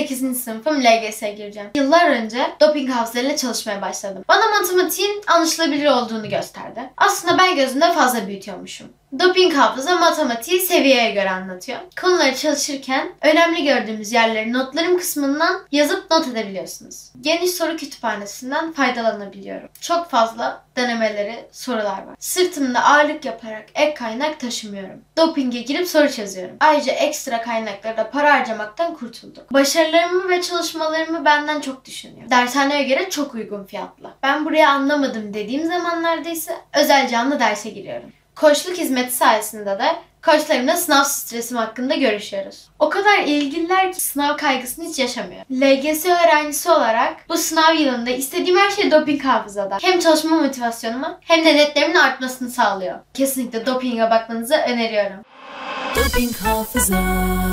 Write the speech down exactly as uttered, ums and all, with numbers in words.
sekizinci sınıfım, L G S'ye gireceğim. Yıllar önce Doping Hafıza ile çalışmaya başladım. Bana matematiğin anlaşılabilir olduğunu gösterdi. Aslında ben gözümde fazla büyütüyormuşum. Doping Hafıza matematiği seviyeye göre anlatıyor. Konuları çalışırken önemli gördüğümüz yerleri notlarım kısmından yazıp not edebiliyorsunuz. Geniş soru kütüphanesinden faydalanabiliyorum. Çok fazla denemeleri, sorular var. Sırtımda ağırlık yaparak ek kaynak taşımıyorum. Doping'e girip soru çözüyorum. Ayrıca ekstra kaynaklarda para harcamaktan kurtulduk. Başarılarımı ve çalışmalarımı benden çok düşünüyor. Dershaneye göre çok uygun fiyatlı. Ben burayı anlamadım dediğim zamanlarda ise özel canlı derse giriyorum. Koçluk hizmeti sayesinde de koçlarımla sınav stresim hakkında görüşüyoruz. O kadar ilgililer ki sınav kaygısını hiç yaşamıyorum. L G S öğrencisi olarak bu sınav yılında istediğim her şey Doping Hafıza'da. Hem çalışma motivasyonumu hem de netlerimin artmasını sağlıyor. Kesinlikle Doping'e bakmanızı öneriyorum. Doping Hafıza.